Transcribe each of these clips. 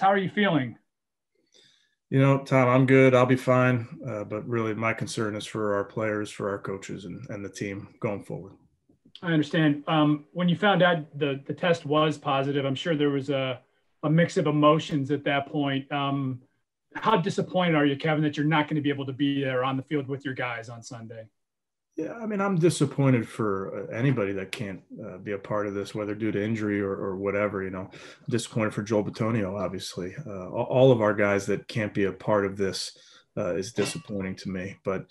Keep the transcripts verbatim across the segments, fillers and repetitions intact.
How are you feeling? You know, Tom, I'm good. I'll be fine. Uh, but really my concern is for our players, for our coaches, and, and the team going forward. I understand. Um, when you found out the, the test was positive, I'm sure there was a, a mix of emotions at that point. Um, how disappointed are you, Kevin, that you're not going to be able to be there on the field with your guys on Sunday? Yeah, I mean, I'm disappointed for anybody that can't uh, be a part of this, whether due to injury or, or whatever, you know. I'm disappointed for Joel Bitonio, obviously. Uh, all of our guys that can't be a part of this uh, is disappointing to me. But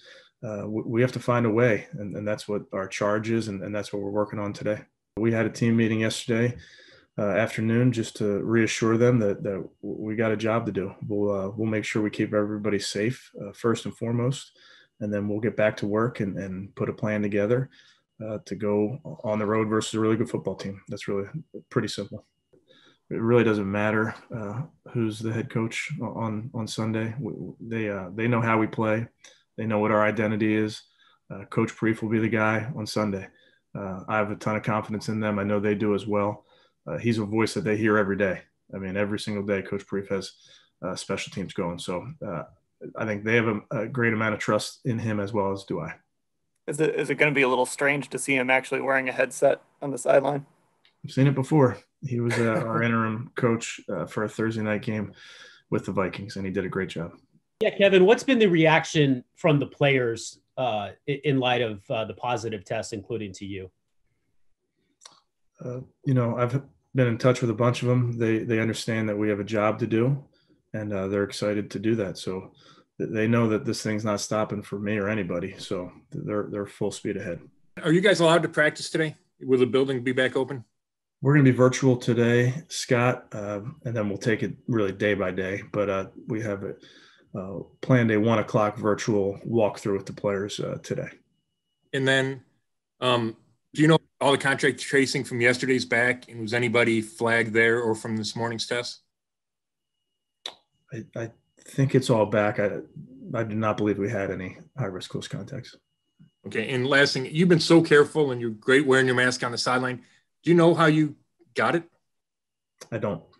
uh, we have to find a way, and, and that's what our charge is, and, and that's what we're working on today. We had a team meeting yesterday uh, afternoon just to reassure them that, that we got a job to do. We'll, uh, we'll make sure we keep everybody safe uh, first and foremost. And then we'll get back to work and, and put a plan together uh, to go on the road versus a really good football team. That's really pretty simple. It really doesn't matter uh, who's the head coach on, on Sunday. We, they, uh, they know how we play. They know what our identity is. Uh, Coach Priefer will be the guy on Sunday. Uh, I have a ton of confidence in them. I know they do as well. Uh, he's a voice that they hear every day. I mean, every single day Coach Priefer has uh, special teams going. So uh, I think they have a, a great amount of trust in him, as well as do I. Is it is it going to be a little strange to see him actually wearing a headset on the sideline? I've seen it before. He was uh, our interim coach uh, for a Thursday night game with the Vikings, and he did a great job. Yeah, Kevin, what's been the reaction from the players uh, in light of uh, the positive test, including to you? Uh, you know, I've been in touch with a bunch of them. They they understand that we have a job to do. And uh, they're excited to do that. So they know that this thing's not stopping for me or anybody. So they're they're full speed ahead. Are you guys allowed to practice today? Will the building be back open? We're going to be virtual today, Scott, uh, and then we'll take it really day by day. But uh, we have a uh, planned a one o'clock virtual walkthrough with the players uh, today. And then, um, do you know all the contact tracing from yesterday's back? And was anybody flagged there or from this morning's test? I, I think it's all back. I, I do not believe we had any high-risk close contacts. Okay, and last thing, you've been so careful and you're great wearing your mask on the sideline. Do you know how you got it? I don't.